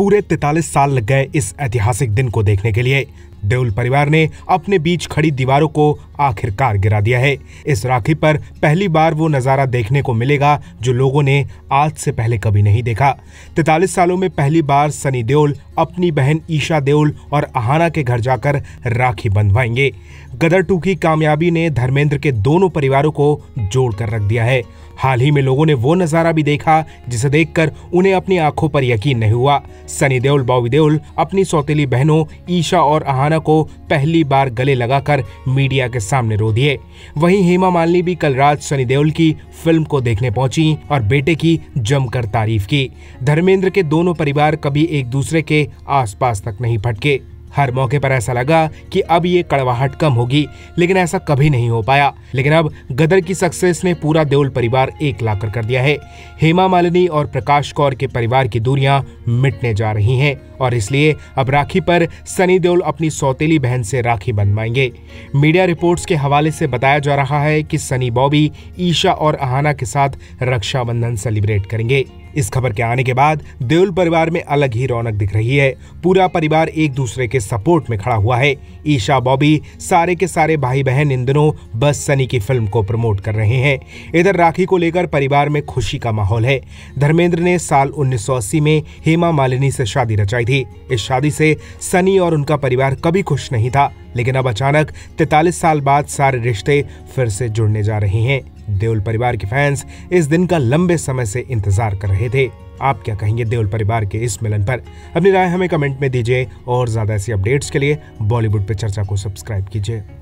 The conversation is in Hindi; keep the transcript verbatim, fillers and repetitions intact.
पूरे तैंतालीस साल लग गए इस ऐतिहासिक दिन को देखने के लिए। देओल परिवार ने अपने बीच खड़ी दीवारों को आखिरकार गिरा दिया है। इस राखी पर पहली बार वो नज़ारा देखने को मिलेगा जो लोगों ने आज से पहले कभी नहीं देखा। तैंतालीस सालों में पहली बार सनी देओल अपनी बहन ईशा देओल और अहाना के घर जाकर राखी बंधवाएंगे। गदर टू की कामयाबी ने धर्मेंद्र के दोनों परिवारों को जोड़ कर रख दिया है। हाल ही में लोगों ने वो नज़ारा भी देखा जिसे देखकर उन्हें अपनी आंखों पर यकीन नहीं हुआ। सनी देओल बॉबी देओल अपनी सौतेली बहनों ईशा और अहाना को पहली बार गले लगाकर मीडिया के सामने रो दिए। वहीं हेमा मालिनी भी कल रात सनी देओल की फिल्म को देखने पहुंची और बेटे की जमकर तारीफ की। धर्मेंद्र के दोनों परिवार कभी एक दूसरे के आसपास तक नहीं फटके। हर मौके पर ऐसा लगा कि अब ये कड़वाहट कम होगी, लेकिन ऐसा कभी नहीं हो पाया। लेकिन अब गदर की सक्सेस ने पूरा देओल परिवार एक लाकर कर दिया है। हेमा मालिनी और प्रकाश कौर के परिवार की दूरियां मिटने जा रही हैं और इसलिए अब राखी पर सनी देओल अपनी सौतेली बहन से राखी बंधवाएंगे। मीडिया रिपोर्ट्स के हवाले से बताया जा रहा है कि सनी बॉबी ईशा और अहाना के साथ रक्षाबंधन सेलिब्रेट करेंगे। इस खबर के आने के बाद देओल परिवार में अलग ही रौनक दिख रही है। पूरा परिवार एक दूसरे के सपोर्ट में खड़ा हुआ है। ईशा बॉबी सारे के सारे भाई बहन इन दिनों बस सनी की फिल्म को प्रमोट कर रहे हैं। इधर राखी को लेकर परिवार में खुशी का माहौल है। धर्मेंद्र ने साल उन्नीस सौ अस्सी में हेमा मालिनी से शादी रचाई थी। इस शादी से सनी और उनका परिवार कभी खुश नहीं था, लेकिन अब अचानक तैंतालीस साल बाद सारे रिश्ते फिर से जुड़ने जा रहे हैं। देओल परिवार के फैंस इस दिन का लंबे समय से इंतजार कर रहे थे। आप क्या कहेंगे देओल परिवार के इस मिलन पर? अपनी राय हमें कमेंट में दीजिए और ज्यादा ऐसी अपडेट्स के लिए बॉलीवुड पे चर्चा को सब्सक्राइब कीजिए।